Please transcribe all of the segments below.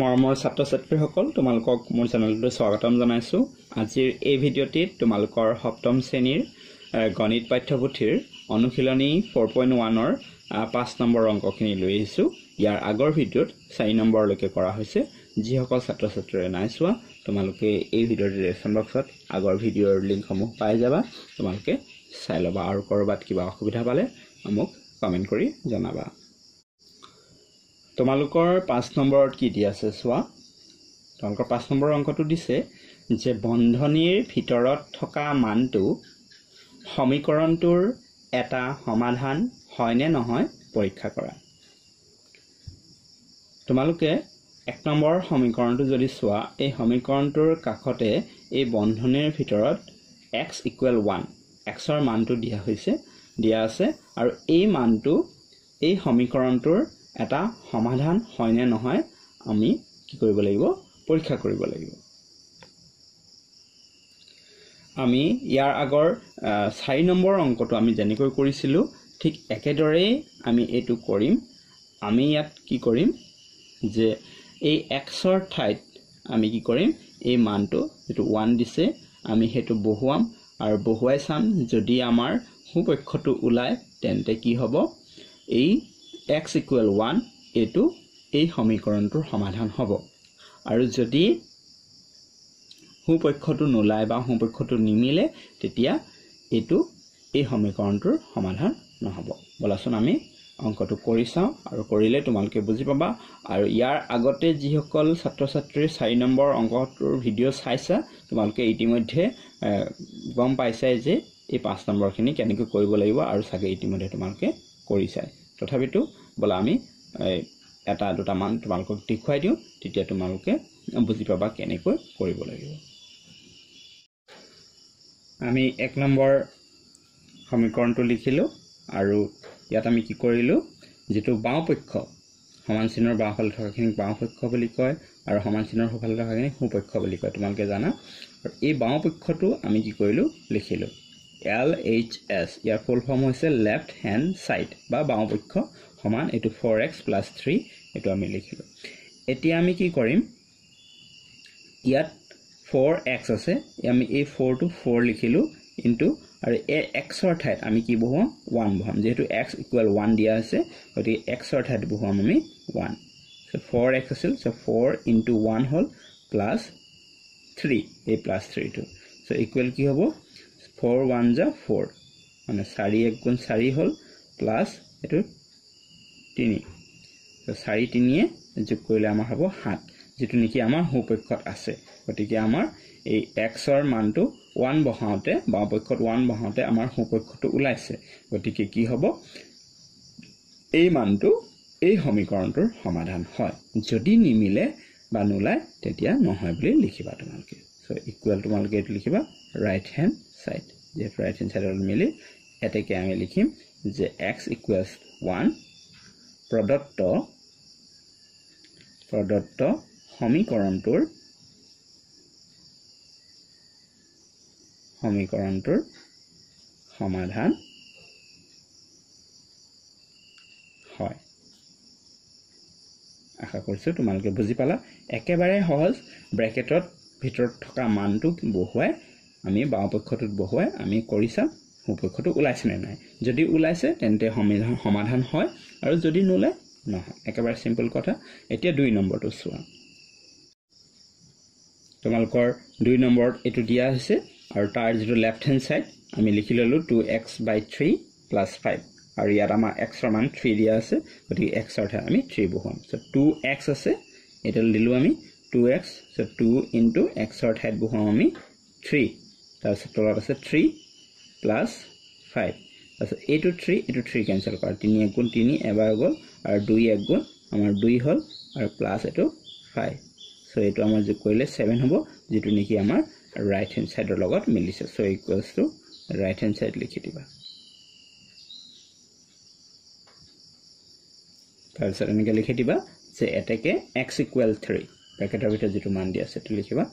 মৰমৰ ছাত্ৰ ছাত্ৰীসকল তোমালোকক মোৰ চেনেললৈ স্বাগতম জনাইছো আজিৰ এই ভিডিঅ'টিত তোমালোকৰ সপ্তম শ্ৰেণীৰ গণিত পাঠ্যপুথিৰ অনুশীলনী 4.1 ৰ 5 নম্বৰ অংকখিনি লৈ আহিছো ইয়াৰ আগৰ ভিডিঅ'ত 4 নম্বৰ লৈকে কৰা হৈছে যিসকল ছাত্ৰ ছাত্ৰীয়ে নাইছোৱা তোমালোকে এই ভিডিঅ'ৰ ডিসক্ৰিপচন বক্সত আগৰ ভিডিঅ'ৰ লিংকসমূহ পাই যাবা তোমালোকে চাই লবা আৰু কৰবাত কিবা অসুবিধা পালে মোক কমেন্ট কৰি জনাবা তোমালোকৰ 5 নম্বৰ কি দি আছে সোৱা তোমালোকৰ 5 নম্বৰ অংকটো দিছে যে বন্ধনীৰ ভিতৰত থকা মানটো সমীকৰণটোৰ এটা সমাধান হয়নে নহয় পৰীক্ষা কৰা তোমালোকে 1 নম্বৰ সমীকৰণটো যদি সোৱা এই সমীকৰণটোৰ কাখতে এই বন্ধনীৰ ভিতৰত x equal 1 x ৰ মানটো দিয়া হৈছে দিয়া আছে আৰু এই মানটো এই সমীকৰণটোৰ এটা সমাধান হয়নে নহয় আমি কি কৰিব লাগিব পৰীক্ষা কৰিব লাগিব আমি ইয়াৰ আগৰ 4 নম্বৰ অংকটো আমি জেনেকৈ কৰিছিলো ঠিক একেদৰে আমি এটো কৰিম আমি ইয়াত কি কৰিম যে এই x ৰ ঠাইত আমি কি কৰিম এই মানটো যেটো 1 দিছে আমি হেতু বহুৱাম আৰু বহুৱাই চাম যদি আমাৰ সুপক্ষটো উলাই তেন্তে কি হ'ব এই x equal 1 এটু এই সমীকৰণটোৰ সমাধান হ'ব আৰু যদি হুপক্ষটো নোলাই বা হুপক্ষটো নিমিলে তেতিয়া এটু এই সমীকৰণটোৰ সমাধান নহ'ব বলাছন আমি অংকটো কৰি চাও আৰু কৰিলে তোমালকে বুজি পাবা আৰু ইয়াৰ আগতে যিসকল ছাত্ৰ ছাত্ৰীৰ 4 নম্বৰ অংকটোৰ ভিডিঅ' চাইছা তোমালকে ইতিমধ্যে গম পাইছা যে এই 5 নম্বৰখিনি কেনেকৈ কৰিব লাগিব আৰু সাগে ইতিমধ্যে তোমালকে কৰিছা তথাপিতো বলা আমি এটা দুটা মান তোমালকক দেখুৱাই দিও তেতিয়া তোমালকে বুজি পাবা কেনেকৈ কৰিব লাগিব আমি 1 নম্বৰ সমীকৰণটো লিখিলো আৰু ইয়াত আমি কি কৰিলো যেটো বাওপক্ষ সমান চিনৰ বাওফাল থকাখিনি বাওপক্ষ বুলি কয় আৰু সমান চিনৰ সোঁফাল থকাখিনি সোঁপক্ষ বুলি কয় তোমালকে জানা আৰু এই বাওপক্ষটো আমি কি কৰিলো লিখিলো LHS ইয়াৰ ফুল ফৰ্ম হৈছে left hand side বা বাওপক্ষ সমান এটো 4x + 3 এটো আমি লিখিলো এতিয়া আমি কি কৰিম ইয়াত 4x আছে আমি এই 4 টু 4 লিখিলো ইনটু আৰু এই x ৰ ঠাইত আমি কি বহাম 1 বহাম যেহেতু x equal 1 দিয়া আছে অতি x ৰ ঠাইত বহাম আমি 1 সো 4x আছিল সো 4 ইনটু 1 হল + 3 এই + 3 টু সো ইকুৱেল কি হ'ব 4 1 जा 4 माने 4 1 गुण 4 होल प्लस एतु 3 तो 4 3 ए যোগ কৰিলে আমাৰ হ'ব 7 যেটো নেকি আমাৰ হোপক্ষত আছে গতিকে আমাৰ এই x ৰ মানটো 1 বহাওতে বাওপক্ষত 1 বহাওতে আমাৰ হোপক্ষটো ওলাইছে গতিকে কি হ'ব এই মানটো এই সমীকৰণটোৰ সমাধান হয় যদি নিমিলে বা নোলাই তেতিয়া নহয় বুলি লিখিবা তোমালকে সো ইকুৱেল তোমালকে এটো লিখিবা right hand side the right hand side মিলি এটাকে আমি লিখিম যে x equals 1 প্রদত্ত সমীকৰণটোৰ সমাধান হয় আশা কৰিছো তোমালকে বুজি পালা একেবাৰে সহজ ব্ৰেকেটত ভিতৰত থকা মানটো বহুৱাই আমি বাওপক্ষটোত বহুৱাই আমি কৰিছা উপপক্ষটো উলাইছে নে নাই যদি উলাইছে তেন্তে সমাধান হয় আৰু যদি নোলাই নহয় একেবাৰে সিম্পল কথা এতিয়া 2 নম্বৰটো সোৱা তোমালকৰ 2 নম্বৰত এটো দিয়া হৈছে আৰু তাৰ যেটো লেফট হ্যান্ড সাইড আমি লিখি ললো 2x / 3 + 5 আৰু ইয়াত আমাৰ x ৰ মান 3 দিয়া আছে গতিকে x ৰ ঠাই আমি 3 বহাম সো 2x আছে এটা লিলো আমি 2x সো 2 * x ৰ ঠাইত বহাম আমি 3 তাৰ সূত্ৰত আছে 3 + 5 তাৰছত এটো 3 ক্যান্সেল কৰা 3 1 গুণ 3 এবাৰ গ'ল আৰু 2 1 গুণ আমাৰ 2 হ'ল আৰু প্লাস এটো 5 সো এটো আমাৰ যোগ কৰিলে 7 হ'ব যেটো নেকি আমাৰ ৰাইট হ্যান্ড সাইডৰ লগত মিলিছে so equals to right hand side লিখি দিবা তাৰছত এনেকৈ লিখি দিবা যে এটাকে x equal 3 ব্ৰেকেটৰ ভিতৰত যেটো মান দিয়া আছে তে লিখিবা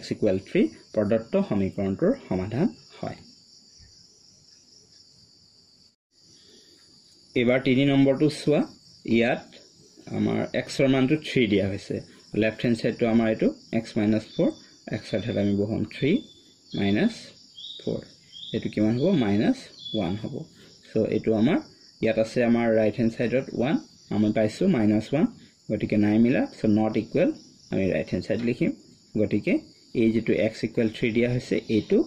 x equal 3 প্ৰদত্ত সমীকৰণটোৰ সমাধান হয় এবাৰ 3 নম্বৰটো সোৱা ইয়াত আমাৰ x ৰ মানটো 3 দিয়া হৈছে left hand side to amar etu x minus 4 x thale ami bohom 3 minus 4 etu kiman hobo minus 1 hobo so etu amar yat ase amar right hand side dot 1 amar paisu minus 1 gotike nai mila so not equal ami right hand side likhim gotike a jetu x equal 3 dia hoise a to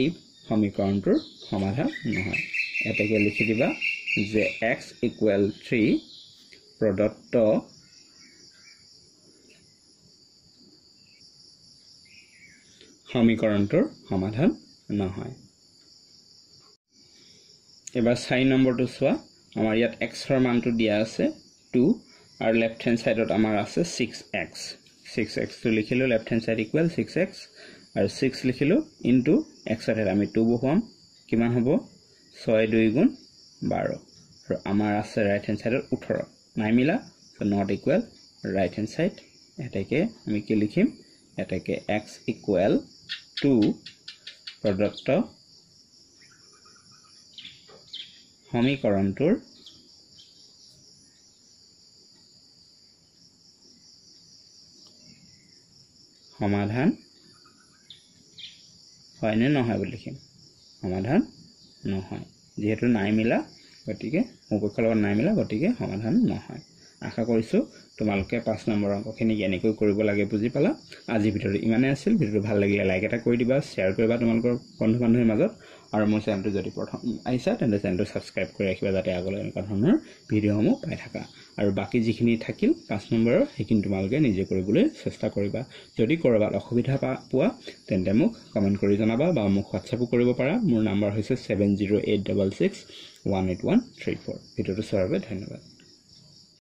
a সমীকরণ টোৰ সমাধান নহয় এটাকে লিখি দিবা যে x equal 3 প্ৰদত্ত সমীকৰণ টোৰ সমাধান নহয় এবাৰ 6 নম্বৰটো সোৱা আমাৰ ইয়াত x ৰ মানটো দিয়া আছে 2 আৰু লেফট হ্যান্ড সাইডত আমাৰ আছে 6x 6x টো লিখিলো left hand side equal 6x আৰু 6 লিখিলো ইনটু x এৰ আমি 2 বহাম কিমান হবো 6 2 গুণ 12 আৰু আমাৰ আছে ৰাইট হ্যান্ড সাইডৰ 18 নাই মিলা so not equal right hand side এটাকে আমি কি লিখিম এটাকে x ইকুৱেল 2 প্ৰদত্ত সমীকৰণটোৰ সমাধান হয় না নহয় বলি লিখিম সমাধান নহয় যেহেতু নাই মিলা গটিকে উপকলব নাই মিলা গটিকে সমাধান নহয় আশা কৰিছো তোমালকে 5 নম্বৰ অংকখিনি জ্ঞানিকৈ কৰিব লাগে বুজি পালা আজি ভিডিওটো ইমানে আছিল ভিডিওটো ভাল লাগিলে লাইক এটা কৰি দিবা শেয়াৰ কৰিবা তোমালকৰ বন্ধু-বান্ধৱীৰ মাজত আৰু মোৰ চেনেলটো যদি প্ৰথম আইছা তেন্তে চেনেলটো সাবস্ক্ৰাইব কৰি ৰাখিবা যাতে আগলৈ এনেকুৱা ধৰণৰ ভিডিওসমূহ পাই থাকা আৰু বাকি যিখিনি থাকিল 5 নম্বৰৰ সেইখিনি তোমালকে নিজে কৰিবলৈ চেষ্টা কৰিবা যদি কৰবাত অসুবিধা পোৱা তেন্তে মোক কমেন্ট কৰি জনাবা বা মোক WhatsApp কৰিব পাৰা মোৰ নম্বৰ হৈছে 7086618134 ভিডিওটো সৰবে ধন্যবাদ